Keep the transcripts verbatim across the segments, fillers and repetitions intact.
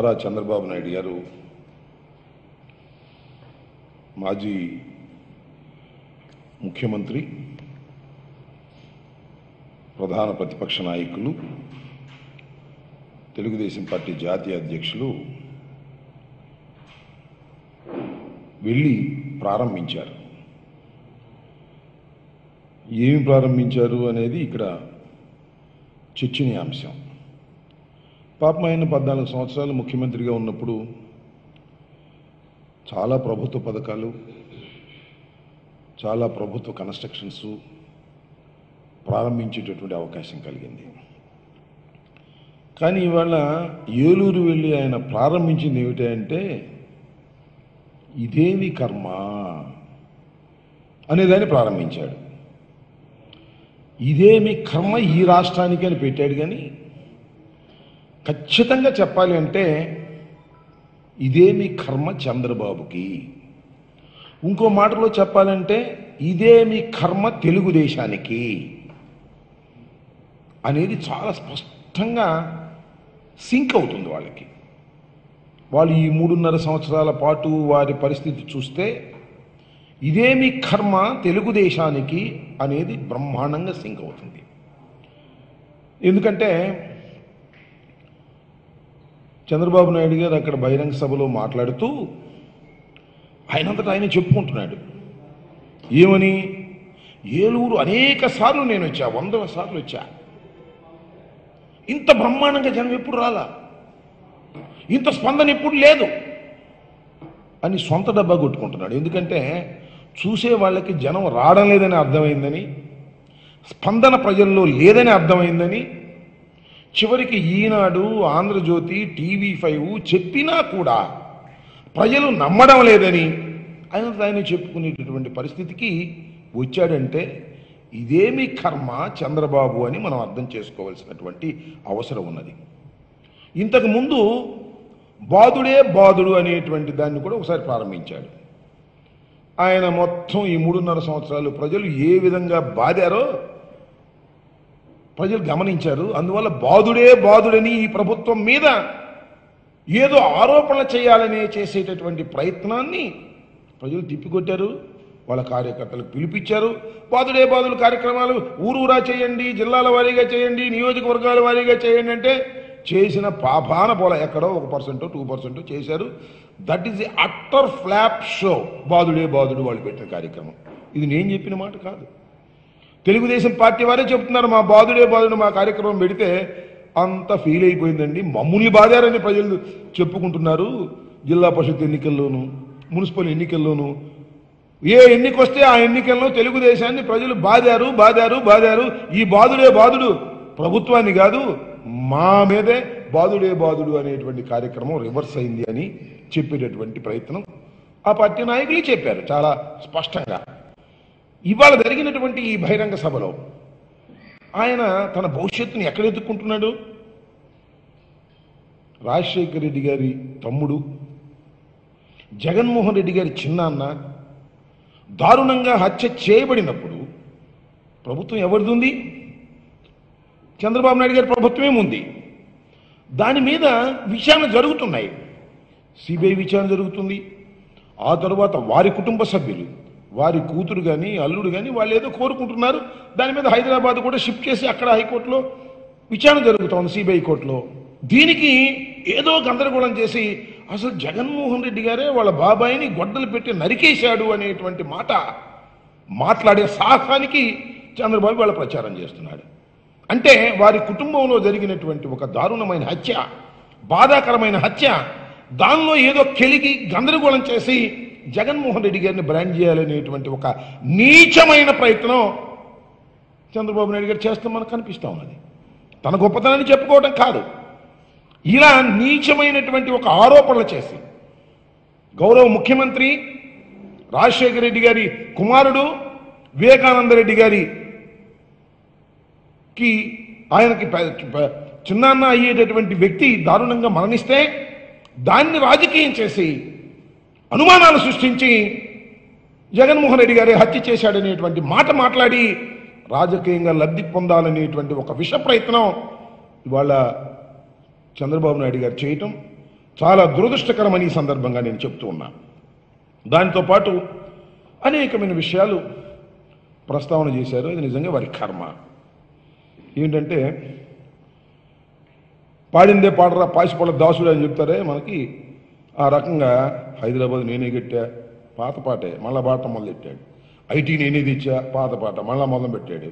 నారా చంద్రబాబు నాయుడు గారు మాజీ ముఖ్యమంత్రి, ప్రధాన ప్రతిపక్ష నాయకులు, తెలుగుదేశం పార్టీ జాతీయ అధ్యక్షులు వెళ్ళి ప్రారంభించారు. ఏమి ప్రారంభించారు అనేది ఇక్కడ చర్చనీయాంశం. పాపం ఆయన పద్నాలుగు సంవత్సరాలు ముఖ్యమంత్రిగా ఉన్నప్పుడు చాలా ప్రభుత్వ పథకాలు, చాలా ప్రభుత్వ కన్స్ట్రక్షన్స్ ప్రారంభించేటటువంటి అవకాశం కలిగింది. కానీ ఇవాళ ఏలూరు వెళ్ళి ఆయన ప్రారంభించింది ఏమిటంటే ఇదేమి కర్మ అనేదాన్ని ప్రారంభించాడు. ఇదేమి కర్మ ఈ రాష్ట్రానికి అని పెట్టాడు. కానీ ఖచ్చితంగా చెప్పాలి అంటే ఇదేమి కర్మ చంద్రబాబుకి, ఇంకో మాటలో చెప్పాలంటే ఇదేమి కర్మ తెలుగుదేశానికి అనేది చాలా స్పష్టంగా సింక్ అవుతుంది వాళ్ళకి. వాళ్ళు ఈ మూడున్నర సంవత్సరాల పాటు వారి పరిస్థితి చూస్తే ఇదేమి కర్మ తెలుగుదేశానికి అనేది బ్రహ్మాండంగా సింక్ అవుతుంది. ఎందుకంటే చంద్రబాబు నాయుడు గారు అక్కడ బహిరంగ సభలో మాట్లాడుతూ ఆయనంతటా ఆయన చెప్పుకుంటున్నాడు. ఏమని? ఏలూరు అనేక సార్లు నేను వచ్చా, వందల సార్లు వచ్చా, ఇంత బ్రహ్మాండంగా జనం ఎప్పుడు రాలా, ఇంత స్పందన ఎప్పుడు లేదు అని సొంత డబ్బా కొట్టుకుంటున్నాడు. ఎందుకంటే చూసే వాళ్ళకి జనం రావడం లేదని అర్థమైందని, స్పందన ప్రజల్లో లేదని అర్థమైందని, చివరికి ఈనాడు, ఆంధ్రజ్యోతి, టీవీ ఫైవ్ చెప్పినా కూడా ప్రజలు నమ్మడం లేదని ఆయన ఆయన చెప్పుకునేటటువంటి పరిస్థితికి వచ్చాడంటే ఇదేమి కర్మ చంద్రబాబు అని మనం అర్థం చేసుకోవాల్సినటువంటి అవసరం ఉన్నది. ఇంతకుముందు బాధుడే బాధుడు అనేటువంటి దాన్ని కూడా ఒకసారి ప్రారంభించాడు. ఆయన మొత్తం ఈ మూడున్నర సంవత్సరాలు ప్రజలు ఏ విధంగా బాధారో ప్రజలు గమనించారు. అందువల్ల బాధుడే బాధుడని ఈ ప్రభుత్వం మీద ఏదో ఆరోపణలు చేయాలనే చేసేటటువంటి ప్రయత్నాన్ని ప్రజలు తిప్పికొట్టారు. వాళ్ళ కార్యకర్తలు పిలిపించారు. బాధుడే బాధుడు కార్యక్రమాలు ఊరూరా చేయండి, జిల్లాల వారీగా చేయండి, నియోజకవర్గాల వారీగా చేయండి అంటే చేసిన పాపాన పోల, ఎక్కడో ఒక పర్సెంటో టూ పర్సెంటో చేశారు. That is the utter flop show బాధుడే బాధుడు వాళ్ళు పెట్టిన కార్యక్రమం. ఇది నేను చెప్పిన మాట కాదు, తెలుగుదేశం పార్టీ వారే చెప్తున్నారు. మా బాధుడే బాధుడు మా కార్యక్రమం పెడితే అంత ఫీల్ అయిపోయిందండి, మమ్మల్ని బాధారని ప్రజలు చెప్పుకుంటున్నారు. జిల్లా పరిషత్ ఎన్నికల్లోనూ, మున్సిపల్ ఎన్నికల్లోనూ, ఏ ఎన్నిక వస్తే ఆ ఎన్నికల్లో తెలుగుదేశాన్ని ప్రజలు బాధారు బాధారు బాధారు. ఈ బాధుడే బాధుడు ప్రభుత్వాన్ని కాదు మా మీదే బాధుడే బాధుడు అనేటువంటి కార్యక్రమం రివర్స్ అయింది అని చెప్పేటటువంటి ప్రయత్నం ఆ పార్టీ నాయకులే చెప్పారు చాలా స్పష్టంగా. ఇవాళ జరిగినటువంటి ఈ బహిరంగ సభలో ఆయన తన భవిష్యత్తుని ఎక్కడెత్తుకుంటున్నాడు? రాజశేఖర్ రెడ్డి గారి తమ్ముడు, జగన్మోహన్ రెడ్డి గారి చిన్నాన్న దారుణంగా హత్య చేయబడినప్పుడు ప్రభుత్వం ఎవరిది ఉంది? చంద్రబాబు నాయుడు గారి ప్రభుత్వమే ఉంది. దాని మీద విచారణ జరుగుతున్నాయి, సిబిఐ విచారణ జరుగుతుంది. ఆ తర్వాత వారి కుటుంబ సభ్యులు, వారి కూతురు కానీ అల్లుడు కానీ వాళ్ళు ఏదో కోరుకుంటున్నారు. దాని మీద హైదరాబాద్ కూడా షిఫ్ట్ చేసి అక్కడ హైకోర్టులో విచారణ జరుగుతోంది, సిబిఐ కోర్టులో. దీనికి ఏదో గందరగోళం చేసి అసలు జగన్మోహన్ రెడ్డి గారే వాళ్ళ బాబాయిని గొడ్డలు పెట్టి నరికేశాడు అనేటువంటి మాట మాట్లాడే సాహసానికి చంద్రబాబు వాళ్ళ ప్రచారం చేస్తున్నాడు. అంటే వారి కుటుంబంలో జరిగినటువంటి ఒక దారుణమైన హత్య, బాధాకరమైన హత్య, దానిలో ఏదో కెలిగి గందరగోళం చేసి జగన్మోహన్ రెడ్డి గారిని బ్రాండ్ చేయాలనేటువంటి ఒక నీచమైన ప్రయత్నం చంద్రబాబు నాయుడు గారు చేస్తాం మనకు కనిపిస్తూ ఉన్నది. తన గొప్పతనాన్ని చెప్పుకోవడం కాదు, ఇలా నీచమైనటువంటి ఒక ఆరోపణలు చేసి గౌరవ ముఖ్యమంత్రి, రాజశేఖర రెడ్డి గారి కుమారుడు, వివేకానంద రెడ్డి గారి కి ఆయనకి చిన్నాన్న అయ్యేటటువంటి వ్యక్తి దారుణంగా మరణిస్తే దాన్ని రాజకీయం చేసి అనుమానాలు సృష్టించి జగన్మోహన్ రెడ్డి గారే హత్య చేశాడనేటువంటి మాట మాట్లాడి రాజకీయంగా లబ్ధి పొందాలనేటువంటి ఒక విష ప్రయత్నం ఇవాళ చంద్రబాబు నాయుడు గారు చేయటం, చాలా దురదృష్టకరమని సందర్భంగా నేను చెప్తూ ఉన్నా. దానితో పాటు అనేకమైన విషయాలు ప్రస్తావన చేశారు. ఇది నిజంగా వారి కర్మ. ఏంటంటే పాడిందే పాడరా పాసిపోళ్ళ దాసుడు అని చెప్తారే మనకి. ఆ రకంగా హైదరాబాద్ నేనే కట్టా, పాత పాటే మళ్ళా పాట మొదలెట్టాడు. ఐటీ నేనే తెచ్చా, పాత పాట మళ్ళా మొదలు పెట్టాడు.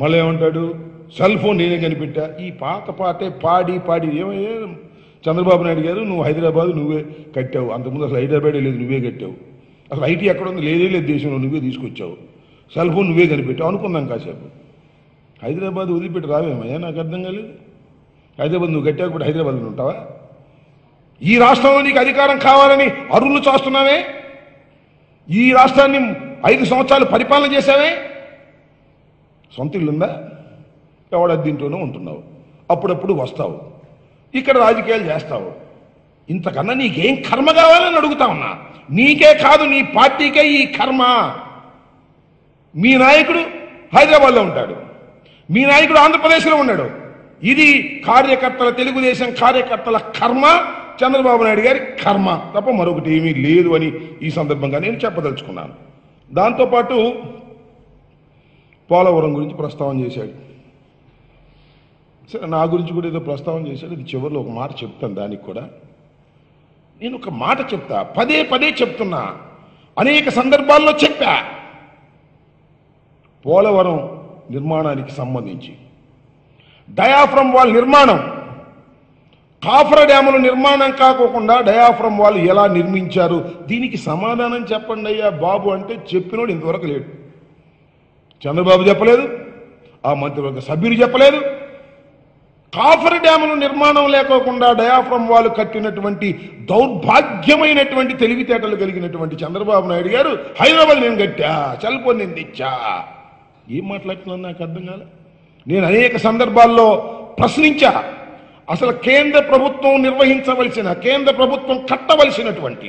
మళ్ళీ ఏమంటాడు, సెల్ ఫోన్ నేనే కనిపెట్టా. ఈ పాత పాటే పాడి పాడి ఏమయ్యా చంద్రబాబు నాయుడు గారు, నువ్వు హైదరాబాద్ నువ్వే కట్టావు, అంతకుముందు అసలు హైదరాబాదే లేదు, నువ్వే కట్టావు. అసలు ఐటీ ఎక్కడ ఉంది, లేదే లేదు దేశంలో, నువ్వే తీసుకొచ్చావు. సెల్ ఫోన్ నువ్వే కనిపెట్టావు అనుకున్నాం కాసేపు. హైదరాబాద్ వదిలిపెట్టి రావేమయ్యా, నాకు అర్థం కాలేదు. హైదరాబాద్ నువ్వు కట్టావు, ఇప్పుడు హైదరాబాద్లో ఉంటావా? ఈ రాష్ట్రంలో నీకు అధికారం కావాలని అరువులు చాస్తున్నావే, ఈ రాష్ట్రాన్ని ఐదు సంవత్సరాలు పరిపాలన చేసావే, సొంత ఇల్లుందా? ఎవడ దీంట్లోనే ఉంటున్నావు, అప్పుడప్పుడు వస్తావు, ఇక్కడ రాజకీయాలు చేస్తావు. ఇంతకన్నా నీకేం కర్మ కావాలని అడుగుతా ఉన్నా. నీకే కాదు, నీ పార్టీకే ఈ కర్మ. మీ నాయకుడు హైదరాబాద్లో ఉంటాడు, మీ నాయకుడు ఆంధ్రప్రదేశ్లో ఉన్నాడు. ఇది కార్యకర్తల, తెలుగుదేశం కార్యకర్తల కర్మ, చంద్రబాబు నాయుడు గారి కర్మ తప్ప మరొకటి ఏమీ లేదు అని ఈ సందర్భంగా నేను చెప్పదలుచుకున్నాను. దాంతోపాటు పోలవరం గురించి ప్రస్తావన చేశాడు. సరే, నా గురించి కూడా ఏదో ప్రస్తావన చేశాడు. ఇది చివరిలో ఒక మాట చెప్తాను. దానికి కూడా నేను ఒక మాట చెప్తా, పదే పదే చెప్తున్నా, అనేక సందర్భాల్లో చెప్పా. పోలవరం నిర్మాణానికి సంబంధించి డయాఫ్రమ్ వాల్ నిర్మాణం, కాఫ్రా డ్యాముల నిర్మాణం కాకోకుండా డయాఫ్రమ్ వాల్ ఎలా నిర్మించారు, దీనికి సమాధానం చెప్పండి అయ్యా బాబు అంటే చెప్పినోడు ఇంతవరకు లేడు. చంద్రబాబు చెప్పలేదు, ఆ మంత్రివర్గ సభ్యులు చెప్పలేదు. కాఫర్ డ్యాముల నిర్మాణం లేకోకుండా డయాఫ్రమ్ వాల్ కట్టినటువంటి దౌర్భాగ్యమైనటువంటి, తెలివితేటలు కలిగినటువంటి చంద్రబాబు నాయుడు గారు హైదరాబాద్ నేను కట్టా, చల్పో నేను తెచ్చా. ఏం మాట్లాడుతున్నా నాకు అర్థం కాలే. నేను అనేక సందర్భాల్లో ప్రశ్నించా. అసలు కేంద్ర ప్రభుత్వం నిర్వహించవలసిన, కేంద్ర ప్రభుత్వం కట్టవలసినటువంటి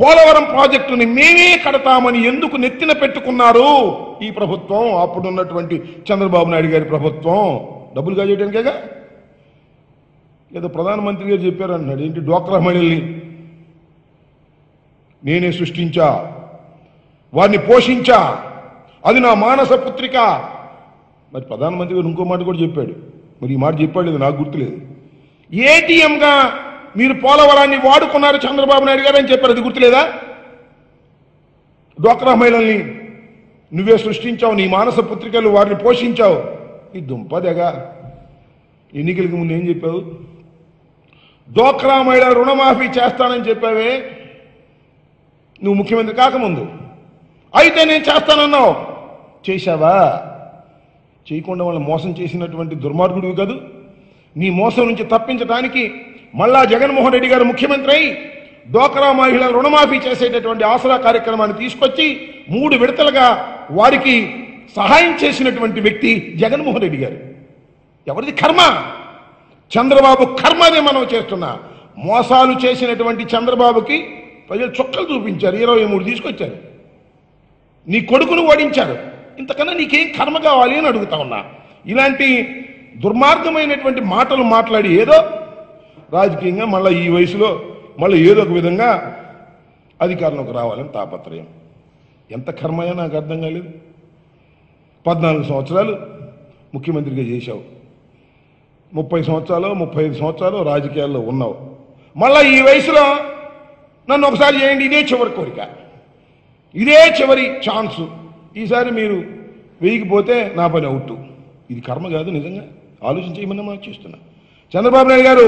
పోలవరం ప్రాజెక్టుని మేమే కడతామని ఎందుకు నెత్తిన పెట్టుకున్నారు ఈ ప్రభుత్వం? అప్పుడున్నటువంటి చంద్రబాబు నాయుడు గారి ప్రభుత్వం డబ్బులు కాజేయడానికేగా. ఏదో ప్రధానమంత్రి గారు చెప్పారు అన్నాడు, ఏంటి డ్వాక్రా మహిళల్ని నేనే సృష్టించా, వారిని పోషించా, అది నా మానస పుత్రిక. మరి ప్రధానమంత్రి గారు ఇంకో మాట కూడా చెప్పాడు, మరి ఈ మాట చెప్పాడు లేదు, నాకు గుర్తులేదు. ఏటీఎంగా మీరు పోలవరాన్ని వాడుకున్నారు చంద్రబాబు నాయుడు గారు అని చెప్పారు, అది గుర్తులేదా? డ్వాక్రా మహిళల్ని నువ్వే సృష్టించావు, నీ మానస పుత్రికలు, వారిని పోషించావు. ఈ దుంపదగా ఎన్నికలకు ముందు ఏం చెప్పావు? డ్వాక్రా మహిళ రుణమాఫీ చేస్తానని చెప్పావే నువ్వు ముఖ్యమంత్రి కాకముందు. అయితే నేను చేస్తానన్నావు, చేశావా? చేయకుండా వాళ్ళని మోసం చేసినటువంటి దుర్మార్గుడివి కాదు. నీ మోసం నుంచి తప్పించడానికి మళ్ళా జగన్మోహన్ రెడ్డి గారు ముఖ్యమంత్రి అయి డ్వాక్రా మహిళ రుణమాఫీ చేసేటటువంటి ఆసరా కార్యక్రమాన్ని తీసుకొచ్చి మూడు విడతలుగా వారికి సహాయం చేసినటువంటి వ్యక్తి జగన్మోహన్ రెడ్డి గారు. ఎవరిది కర్మ? చంద్రబాబు కర్మనే మనం చేస్తున్నా. మోసాలు చేసినటువంటి చంద్రబాబుకి ప్రజలు చుక్కలు చూపించారు, ఇరవై మూడు తీసుకొచ్చారు, నీ కొడుకును ఓడించారు. ఇంతకన్నా నీకేం కర్మ కావాలి అని అడుగుతా ఉన్నా. ఇలాంటి దుర్మార్గమైనటువంటి మాటలు మాట్లాడి ఏదో రాజకీయంగా మళ్ళీ ఈ వయసులో మళ్ళీ ఏదో ఒక విధంగా అధికారంలోకి రావాలని తాపత్రయం. ఎంత కర్మయా నాకు అర్థం కాలేదు. పద్నాలుగు సంవత్సరాలు ముఖ్యమంత్రిగా చేశావు, ముప్పై సంవత్సరాలు ముప్పై ఐదు సంవత్సరాలు రాజకీయాల్లో ఉన్నావు. మళ్ళీ ఈ వయసులో నన్ను ఒకసారి చేయండి, ఇదే చివరి కోరిక, ఇదే చివరి ఛాన్సు. ఈసారి మీరు వేయకపోతే నా పని అవుట్. ఇది కర్మ కాదు, నిజంగా ఆలోచించేయమన్నా మనం చేస్తున్నా. చంద్రబాబు నాయుడు గారు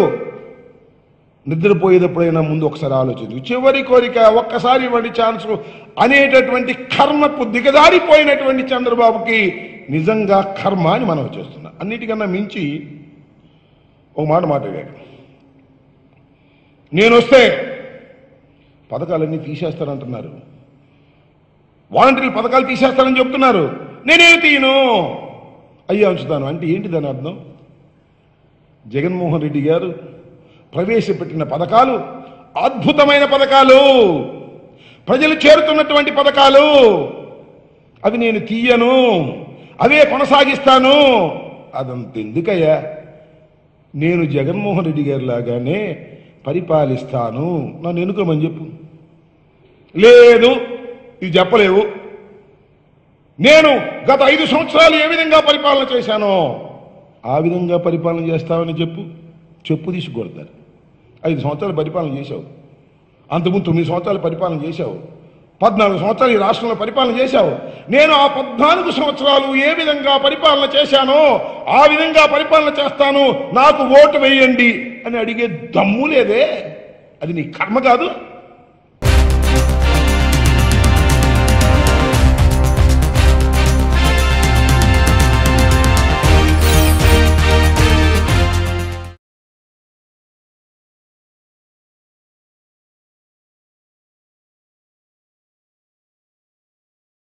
నిద్రపోయేటప్పుడైనా ముందు ఒకసారి ఆలోచించు, చివరి కోరిక ఒక్కసారి ఇవ్వండి ఛాన్స్ అనేటటువంటి కర్మకు దిగజారిపోయినటువంటి చంద్రబాబుకి నిజంగా కర్మ అని మనం చేస్తున్నాం. అన్నిటికన్నా మించి ఒక మాట మాట్లాడాడు, నేను వస్తే పథకాలన్నీ తీసేస్తానంటున్నారు, వాలంటీర్ల పథకాలు తీసేస్తానని చెప్తున్నారు, నేనేమి తీయను అయ్యా ఉంచుతాను అంటే ఏంటి దాని అర్థం? జగన్మోహన్ రెడ్డి గారు ప్రవేశపెట్టిన పథకాలు అద్భుతమైన పథకాలు, ప్రజలు చేరుతున్నటువంటి పథకాలు, అవి నేను తీయను, అవే కొనసాగిస్తాను. అదంత ఎందుకయ్యా? నేను జగన్మోహన్ రెడ్డి గారి లాగానే పరిపాలిస్తాను, నన్ను ఎన్నుకోమని చెప్పు. లేదు, ఇది చెప్పలేవు. నేను గత ఐదు సంవత్సరాలు ఏ విధంగా పరిపాలన చేశానో ఆ విధంగా పరిపాలన చేస్తామని చెప్పు. చెప్పు తీసుకొడతారు. ఐదు సంవత్సరాలు పరిపాలన చేశావు, అంతకుముందు తొమ్మిది సంవత్సరాలు పరిపాలన చేశావు, పద్నాలుగు సంవత్సరాలు ఈ రాష్ట్రంలో పరిపాలన చేశావు. నేను ఆ పద్నాలుగు సంవత్సరాలు ఏ విధంగా పరిపాలన చేశానో ఆ విధంగా పరిపాలన చేస్తాను, నాకు ఓటు వేయండి అని అడిగే దమ్ము లేదే. అది నీ కర్మ కాదు.